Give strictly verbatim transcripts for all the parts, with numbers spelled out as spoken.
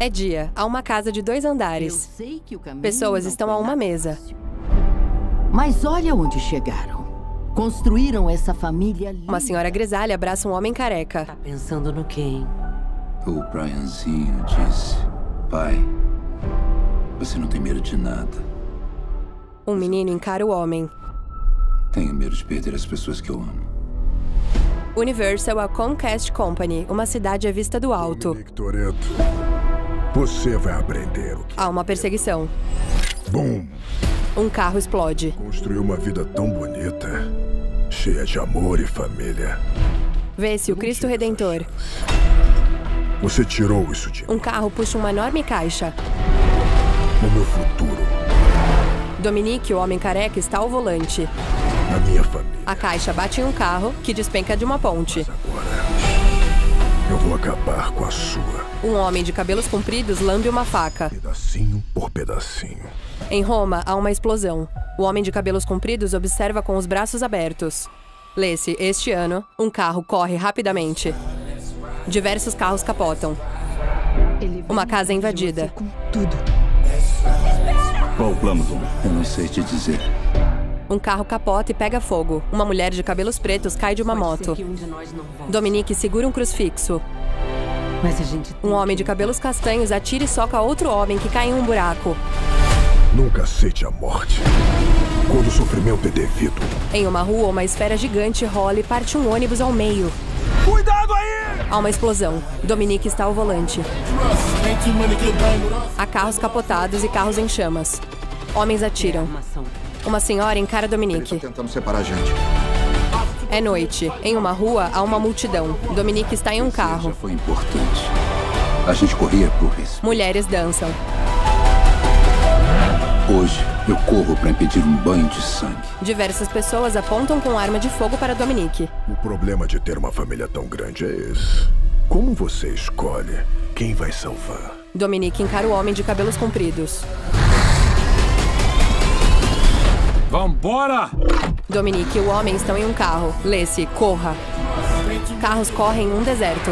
É dia, há uma casa de dois andares. Pessoas estão a uma mesa. Mas olha onde chegaram. Construíram essa família linda. Uma senhora grisalha abraça um homem careca. Tá pensando no quem? O Brianzinho disse: pai, você não tem medo de nada. Um menino encara o homem. Tenho medo de perder as pessoas que eu amo. Universal, a Comcast Company, uma cidade à vista do alto. Dominique, você vai aprender o que... Há uma perseguição. Bum! Um carro explode. Construiu uma vida tão bonita, cheia de amor e família. Vê-se o Cristo Redentor. Você tirou isso de mim. Um carro puxa uma enorme caixa. O meu futuro. Dominique, o homem careca, está ao volante. A minha família. A caixa bate em um carro que despenca de uma ponte. Mas agora eu vou acabar com a sua. Um homem de cabelos compridos lambe uma faca. Pedacinho por pedacinho. Em Roma, há uma explosão. O homem de cabelos compridos observa com os braços abertos. Lê-se, este ano, um carro corre rapidamente. Diversos carros capotam. Uma casa invadida. Qual o plano, Tom? Eu não sei te dizer. Um carro capota e pega fogo. Uma mulher de cabelos pretos cai de uma moto. Dominique segura um crucifixo. Um homem de cabelos castanhos atira e soca outro homem que cai em um buraco. Nunca aceite a morte quando o sofrimento é devido. Em uma rua, uma esfera gigante rola e parte um ônibus ao meio. Cuidado aí! Há uma explosão. Dominique está ao volante. Há carros capotados e carros em chamas. Homens atiram. Uma senhora encara Dominique. Ele tá tentando separar a gente. É noite. Em uma rua, há uma multidão. Dominique está em um carro. Foi importante. A gente corria por isso. Mulheres dançam. Hoje, eu corro para impedir um banho de sangue. Diversas pessoas apontam com arma de fogo para Dominique. O problema de ter uma família tão grande é esse. Como você escolhe quem vai salvar? Dominique encara o homem de cabelos compridos. Vambora! Dominique e o homem estão em um carro. Lê-se, corra. Carros correm em um deserto.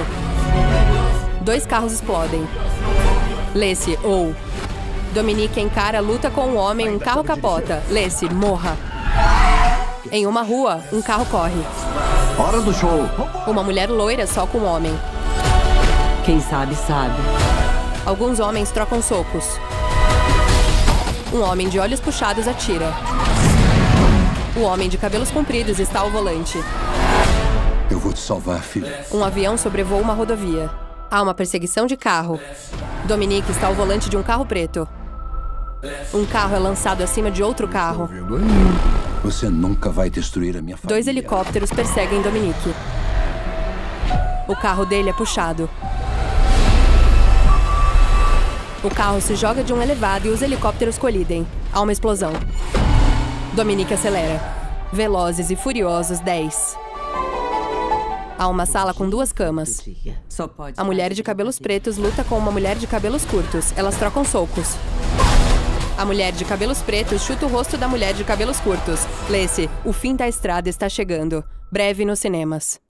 Dois carros explodem. Lê-se, ou. Dominique encara, luta com um homem, um carro capota. Lê-se, morra. Em uma rua, um carro corre. Hora do show! Uma mulher loira soca um homem. Quem sabe, sabe. Alguns homens trocam socos. Um homem de olhos puxados atira. O homem de cabelos compridos está ao volante. Eu vou te salvar, filha. Um avião sobrevoa uma rodovia. Há uma perseguição de carro. Dominique está ao volante de um carro preto. Um carro é lançado acima de outro carro. Você nunca vai destruir a minha família. Dois helicópteros perseguem Dominique. O carro dele é puxado. O carro se joga de um elevado e os helicópteros colidem. Há uma explosão. Dominique acelera. Velozes e Furiosos dez. Há uma sala com duas camas. A mulher de cabelos pretos luta com uma mulher de cabelos curtos. Elas trocam socos. A mulher de cabelos pretos chuta o rosto da mulher de cabelos curtos. Lê-se, o fim da estrada está chegando. Breve nos cinemas.